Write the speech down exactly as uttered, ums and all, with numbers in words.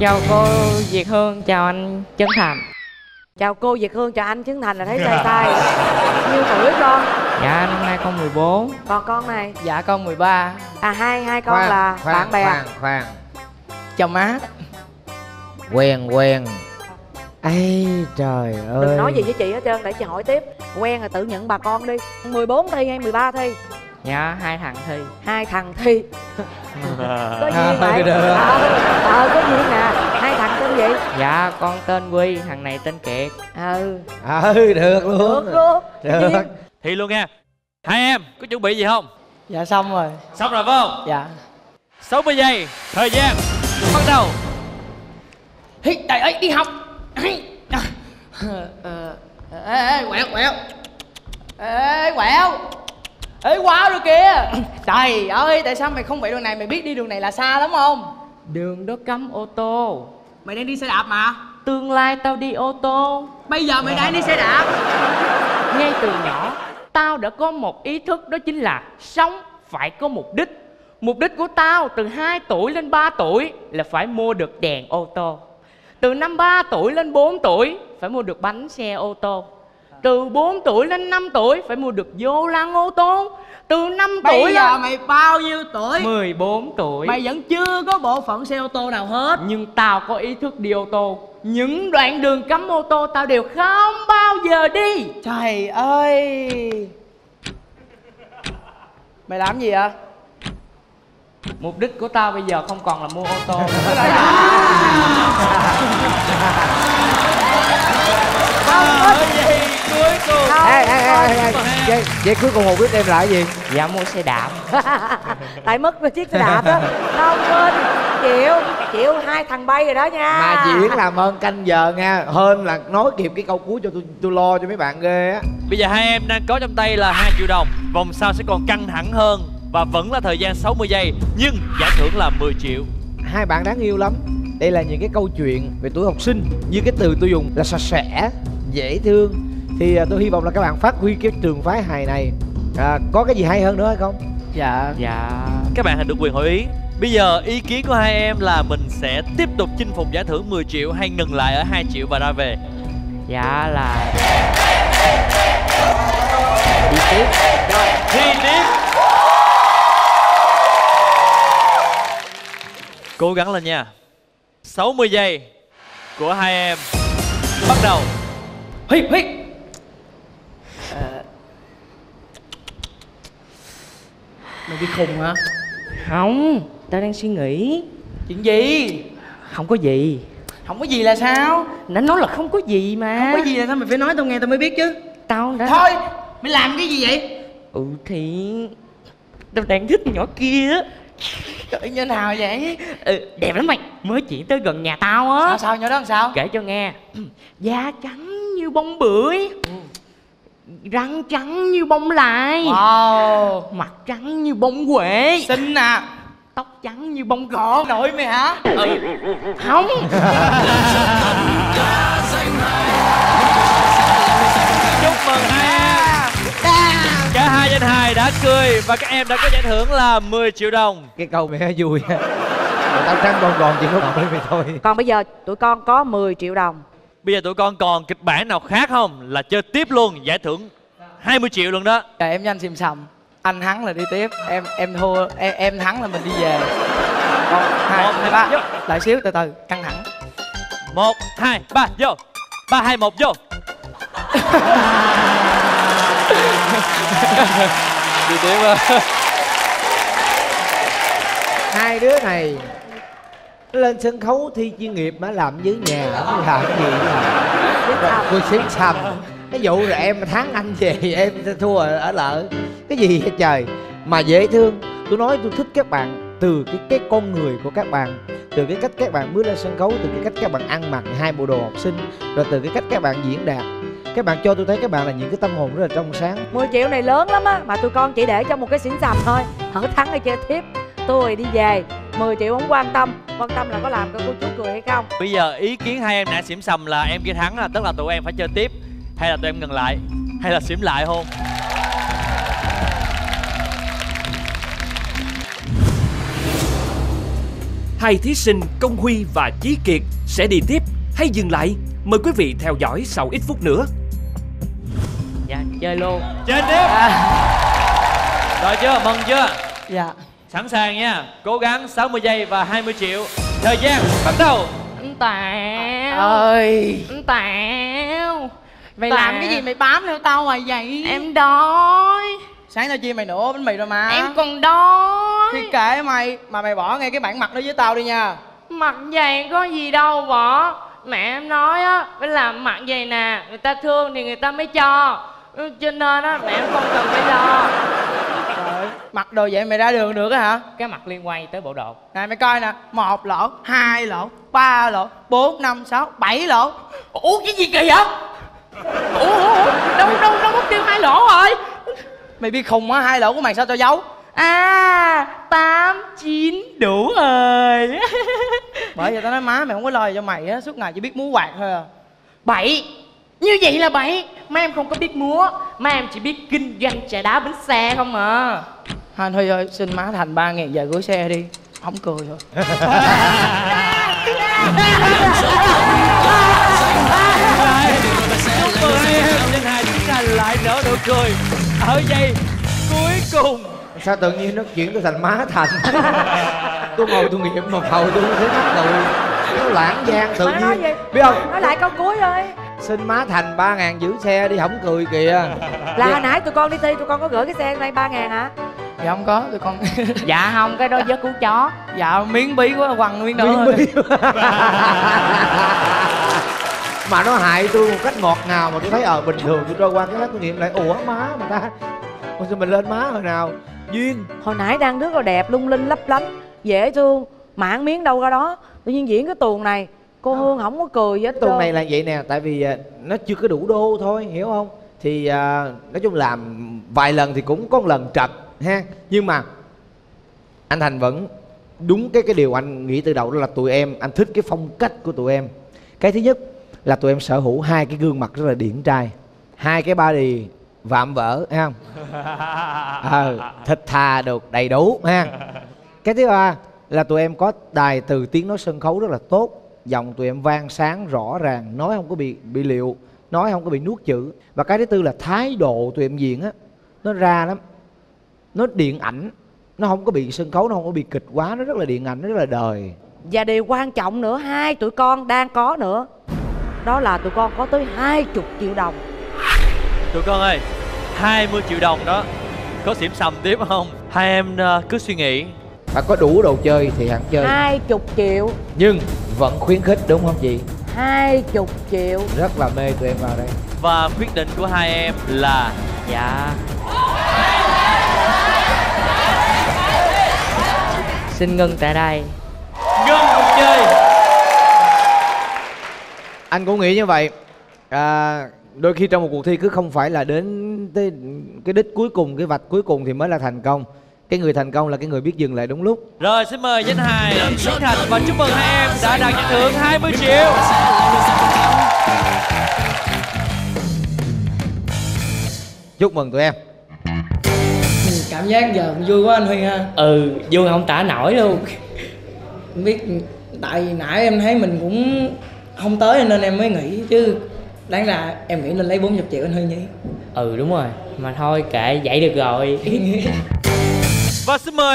Chào cô Việt Hương, chào anh Trấn Thành. Chào cô Việt Hương, chào anh Trấn Thành là thấy sai sai. Nhiêu tuổi con? Dạ năm nay con mười bốn. Còn con này? Dạ con mười ba. À hai hai con khoan, là khoan, bạn bè. Khoan khoan. Chào má. Quen quen. Ây trời ơi. Đừng nói gì với chị hết trơn, để chị hỏi tiếp. Quen là tự nhận bà con đi. mười bốn thi hay mười ba thi? Dạ hai thằng thi. Hai thằng thi. Có duyên vậy? Ờ à, à, có duyên nè. Hai thằng tên gì? Dạ con tên Quy, thằng này tên Kiệt. Ừ. Ờ ừ, được luôn. Được luôn. Được. Thi luôn nha. Hai em có chuẩn bị gì không? Dạ xong rồi. Xong rồi phải không? Dạ. sáu mươi giây, thời gian bắt đầu. Hí trời ơi đi học. Hí. Ê quẹo quẹo. Ê quẹo. Ê quá rồi kìa. Trời ơi tại sao mày không về đường này, mày biết đi đường này là xa lắm không? Đường đó cấm ô tô. Mày đang đi xe đạp mà. Tương lai tao đi ô tô. Bây giờ mày đang đi xe đạp. Ngay từ nhỏ tao đã có một ý thức, đó chính là sống phải có mục đích. Mục đích của tao từ hai tuổi lên ba tuổi là phải mua được đèn ô tô. Từ năm ba tuổi lên bốn tuổi phải mua được bánh xe ô tô. Từ bốn tuổi lên năm tuổi phải mua được vô lăng ô tô. Từ năm Bây tuổi Bây giờ lên... mày bao nhiêu tuổi? mười bốn tuổi. Mày vẫn chưa có bộ phận xe ô tô nào hết. Nhưng tao có ý thức đi ô tô. Những đoạn đường cấm ô tô tao đều không bao giờ đi. Trời ơi. Mày làm gì vậy? Mục đích của tao bây giờ không còn là mua ô tô. Vậy cuối cùng một quyết đem lại gì? Dạ mua xe đạp. Tại mất cái chiếc xe đạp đó. Không quên. Chịu Chịu hai thằng bay rồi đó nha. Mà diễn làm ơn canh giờ nha. Hơn là nói kịp cái câu cuối cho tôi tôi lo cho mấy bạn ghê á. Bây giờ hai em đang có trong tay là hai triệu đồng. Vòng sau sẽ còn căng thẳng hơn. Và vẫn là thời gian sáu mươi giây. Nhưng giải thưởng là mười triệu. Hai bạn đáng yêu lắm. Đây là những cái câu chuyện về tuổi học sinh. Như cái từ tôi dùng là sạch sẽ, dễ thương. Thì tôi hy vọng là các bạn phát huy cái trường phái hài này. à, Có cái gì hay hơn nữa hay không? Dạ Dạ các bạn hãy được quyền hội ý. Bây giờ ý kiến của hai em là mình sẽ tiếp tục chinh phục giải thưởng mười triệu hay ngừng lại ở hai triệu và ra về? Dạ là đi tiếp. Rồi đi tiếp. Cố gắng lên nha. sáu mươi giây của hai em bắt đầu. Huy Huy mày đi khùng hả? Không, tao đang suy nghĩ. Chuyện gì? Không có gì. Không có gì là sao? Nó nói là không có gì mà. Không có gì là sao? Mày phải nói tao nghe tao mới biết chứ. Tao đã... Thôi, mày làm cái gì vậy? Ừ thì... tao đang thích nhỏ kia á. Trời như nào vậy? Ừ, đẹp lắm mày. Mới chuyển tới gần nhà tao á. Sao sao nhỏ đó làm sao? Kể cho nghe. Da trắng như bông bưởi. Ừ. Răng trắng như bông lại. Wow. Mặt trắng như bông quệ. Xinh à. Tóc trắng như bông gọn. Nội mày hả? Ừ. Không. Chúc mừng hai em. Cả hai danh hài đã cười. Và các em đã có giải thưởng là mười triệu đồng. Cái câu mẹ vui. Tao trắng bông gòn chỉ có nội mày thôi. Còn bây giờ tụi con có mười triệu đồng. Bây giờ tụi con còn kịch bản nào khác không? Là chơi tiếp luôn, giải thưởng hai mươi triệu luôn đó. Trời em nhanh xìm xầm. Anh thắng là đi tiếp, em em thua, em, em thắng là mình đi về. một, hai, ba, lại xíu, từ từ, căng thẳng. một, hai, ba, vô. ba, hai, một, vô. Đi tiếp rồi. Hai đứa này lên sân khấu thi chuyên nghiệp mà làm dưới nhà không làm gì mà tôi xíu xăm. Cái vụ rồi em thắng anh về em thua ở lỡ cái gì hết trời. Mà dễ thương, tôi nói tôi thích các bạn từ cái cái con người của các bạn, từ cái cách các bạn bước lên sân khấu, từ cái cách các bạn ăn mặc hai bộ đồ học sinh, rồi từ cái cách các bạn diễn đạt. Các bạn cho tôi thấy các bạn là những cái tâm hồn rất là trong sáng. mười triệu này lớn lắm á, mà tụi con chỉ để trong một cái xỉn xầm thôi. Hở thắng hay chơi tiếp, tôi đi về. Mười triệu không quan tâm, quan tâm là có làm cho cô chú cười hay không. Bây giờ ý kiến hai em nãy xỉm xầm là em kia thắng, là tức là tụi em phải chơi tiếp, hay là tụi em ngừng lại, hay là xỉm lại hôn. hai thí sinh Công Huy và Chí Kiệt sẽ đi tiếp hay dừng lại? Mời quý vị theo dõi sau ít phút nữa. Dạ, chơi luôn. Chơi tiếp à. Rồi chưa, mừng chưa? Dạ. Sẵn sàng nha, cố gắng sáu mươi giây và hai mươi triệu. Thời gian bắt đầu. Anh Tèo ơi, anh Tèo, mày làm cái gì mày bám theo tao hoài vậy? Em đói. Sáng tao chia mày nửa bánh mì rồi mà. Em còn đói. Thì kệ mày, mà mày bỏ ngay cái bản mặt đó với tao đi nha. Mặt dày có gì đâu bỏ. Mẹ em nói á, phải làm mặt dày nè, người ta thương thì người ta mới cho. Cho nên á, mẹ em không cần phải lo. Mặc đồ vậy mày ra đường được á hả? Cái mặt liên quan tới bộ đồ. Này mày coi nè, một lỗ, hai lỗ, ba lỗ, bốn, năm, sáu, bảy lỗ. Ủa cái gì kỳ vậy? Ủa, ủa, đâu, đâu, đâu mất tiêu hai lỗ rồi. Mày biết khùng á, hai lỗ của mày sao tao giấu? À, tám, chín, đủ rồi. Bởi vậy tao nói má mày không có lời cho mày á, suốt ngày chỉ biết múa quạt thôi à. Bảy. Như vậy là bậy. Má em không có biết múa, má em chỉ biết kinh doanh trà đá bánh xe không à. Anh Huy ơi, xin má Thành ba ngàn về gửi xe đi. Không cười rồi. Vinh Hài chúng ta lại nở nụ cười ở giây cuối cùng. Sao tự nhiên nó chuyển tôi thành má Thành? Tôi ngồi tôi nghiệp mà hầu tôi thấy mắc cười. Nó lãng gian tự nhiên. Biết không? Nói lại câu cuối thôi. Xin má Thành ba ngàn giữ xe đi, không cười kìa. Là hồi nãy tụi con đi thi, tụi con có gửi cái xe này ba ngàn hả? Dạ không có, tụi con. Dạ không, cái đó vớ của chó. Dạ miếng bí quá, quăng miếng đó. Miếng bí. Mà nó hại tôi một cách ngọt ngào mà tôi thấy ờ bình thường, tôi trôi qua cái lát tôi nghiệm lại. Ủa má mà ta, ôi sao mình lên má hồi nào? Duyên. Hồi nãy đang rất là đẹp, lung linh lấp lánh, dễ thương. Mảng miếng đâu ra đó, tự nhiên diễn cái tuồng này. Cô Hương không có cười hết. Tuần này là vậy nè, tại vì nó chưa có đủ đô thôi, hiểu không? Thì uh, nói chung làm vài lần thì cũng có một lần trật ha. Nhưng mà anh Thành vẫn đúng cái cái điều anh nghĩ từ đầu, đó là tụi em, anh thích cái phong cách của tụi em. Cái thứ nhất là tụi em sở hữu hai cái gương mặt rất là điển trai, hai cái body vạm vỡ ha, không? À, thịt thà được đầy đủ ha. Cái thứ ba là tụi em có tài từ tiếng nói sân khấu rất là tốt. Giọng tụi em vang sáng rõ ràng, nói không có bị bị liệu, nói không có bị nuốt chữ. Và cái thứ tư là thái độ tụi em diễn á, nó ra lắm, nó điện ảnh, nó không có bị sân khấu, nó không có bị kịch quá, nó rất là điện ảnh, nó rất là đời. Và điều quan trọng nữa, hai tụi con đang có nữa, đó là tụi con có tới hai mươi triệu đồng. Tụi con ơi, hai mươi triệu đồng đó, có xỉm xầm tiếp không? Hai em cứ suy nghĩ. Mà có đủ đồ chơi thì hẳn chơi. Hai mươi triệu. Nhưng vẫn khuyến khích đúng không chị? Hai mươi triệu. Rất là mê tụi em vào đây. Và quyết định của hai em là dạ. Xin ngưng tại đây. Ngưng cuộc chơi. Anh cũng nghĩ như vậy à. Đôi khi trong một cuộc thi cứ không phải là đến tới cái đích cuối cùng, cái vạch cuối cùng thì mới là thành công. Cái người thành công là cái người biết dừng lại đúng lúc. Rồi xin mời Vinh Hài, Trấn Thành và chúc mừng hai em đã đạt giải thưởng hai mươi triệu. Chúc mừng tụi em. Cảm giác giờ cũng vui quá anh Huy ha. Ừ, vui không tả nổi luôn. Không biết, tại vì nãy em thấy mình cũng không tới nên em mới nghĩ chứ. Đáng là em nghĩ nên lấy bốn mươi triệu anh Huy nhỉ? Ừ đúng rồi, mà thôi kệ, vậy được rồi. Và xin mời